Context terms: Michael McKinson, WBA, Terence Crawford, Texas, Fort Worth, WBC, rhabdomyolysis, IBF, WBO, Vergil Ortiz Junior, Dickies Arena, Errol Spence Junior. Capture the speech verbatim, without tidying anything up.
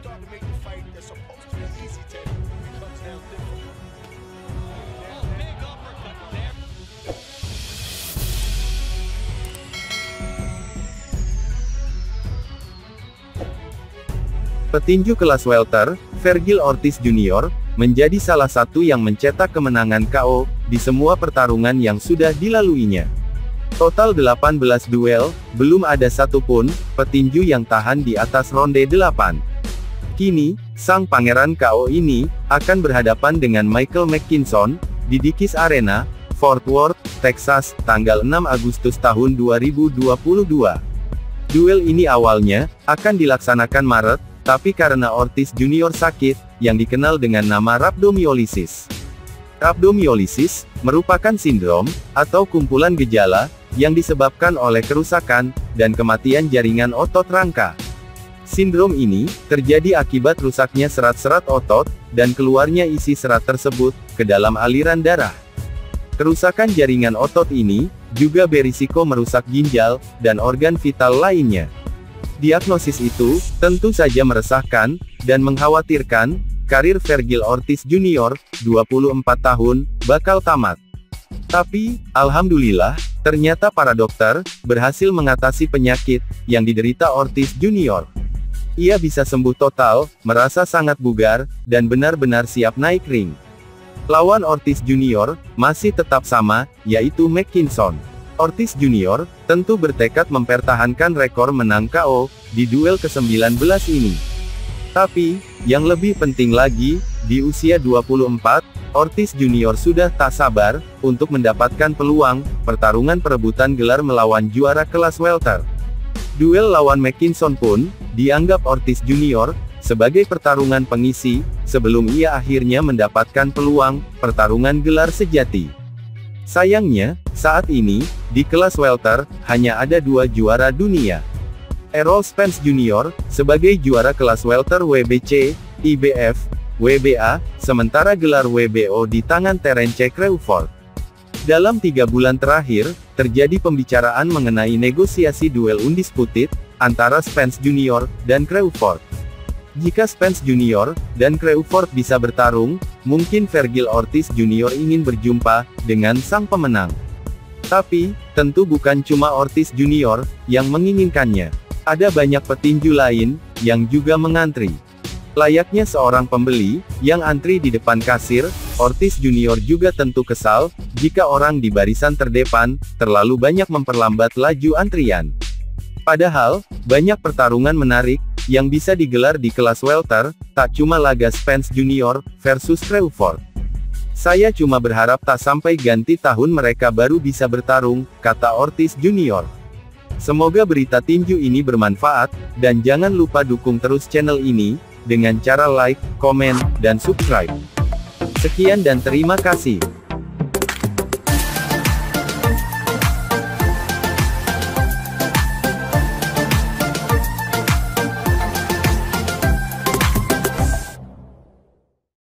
start to make the fight that's supposed to be easy to becomes now difficult. Oh, big uppercut there. Petinju kelas welter, Vergil Ortiz Junior, menjadi salah satu yang mencetak kemenangan K O di semua pertarungan yang sudah dilaluinya. Total delapan belas duel, belum ada satupun petinju yang tahan di atas ronde delapan. Kini, sang pangeran K O ini akan berhadapan dengan Michael McKinson di Dickies Arena, Fort Worth, Texas, tanggal enam Agustus tahun dua ribu dua puluh dua. Duel ini awalnya akan dilaksanakan Maret, tapi karena Ortiz Junior sakit yang dikenal dengan nama rhabdomyolysis. Rhabdomyolysis merupakan sindrom atau kumpulan gejala yang disebabkan oleh kerusakan dan kematian jaringan otot rangka. Sindrom ini terjadi akibat rusaknya serat-serat otot dan keluarnya isi serat tersebut ke dalam aliran darah. Kerusakan jaringan otot ini juga berisiko merusak ginjal dan organ vital lainnya. Diagnosis itu tentu saja meresahkan dan mengkhawatirkan. Karir Vergil Ortiz Junior, dua puluh empat tahun, bakal tamat. Tapi, alhamdulillah, ternyata para dokter berhasil mengatasi penyakit yang diderita Ortiz Junior. Ia bisa sembuh total, merasa sangat bugar, dan benar-benar siap naik ring. Lawan Ortiz Junior masih tetap sama, yaitu McKinson. Ortiz Junior tentu bertekad mempertahankan rekor menang K O di duel ke-sembilan belas ini. Tapi, yang lebih penting lagi, di usia dua puluh empat, Ortiz Junior sudah tak sabar untuk mendapatkan peluang pertarungan perebutan gelar melawan juara kelas welter. Duel lawan McKinson pun dianggap Ortiz Junior sebagai pertarungan pengisi, sebelum ia akhirnya mendapatkan peluang pertarungan gelar sejati. Sayangnya, saat ini, di kelas welter, hanya ada dua juara dunia. Errol Spence Junior, sebagai juara kelas welter W B C, I B F, W B A, sementara gelar W B O di tangan Terence Crawford. Dalam tiga bulan terakhir, terjadi pembicaraan mengenai negosiasi duel undisputed, antara Spence Junior dan Crawford. Jika Spence Junior dan Crawford bisa bertarung, mungkin Vergil Ortiz Junior ingin berjumpa dengan sang pemenang. Tapi, tentu bukan cuma Ortiz Junior yang menginginkannya. Ada banyak petinju lain yang juga mengantri. Layaknya seorang pembeli yang antri di depan kasir, Ortiz Junior juga tentu kesal jika orang di barisan terdepan terlalu banyak memperlambat laju antrian. Padahal, banyak pertarungan menarik yang bisa digelar di kelas welter, tak cuma laga Spence Junior versus Crawford. "Saya cuma berharap tak sampai ganti tahun mereka baru bisa bertarung," kata Ortiz Junior. Semoga berita tinju ini bermanfaat, dan jangan lupa dukung terus channel ini, dengan cara like, komen, dan subscribe. Sekian dan terima kasih.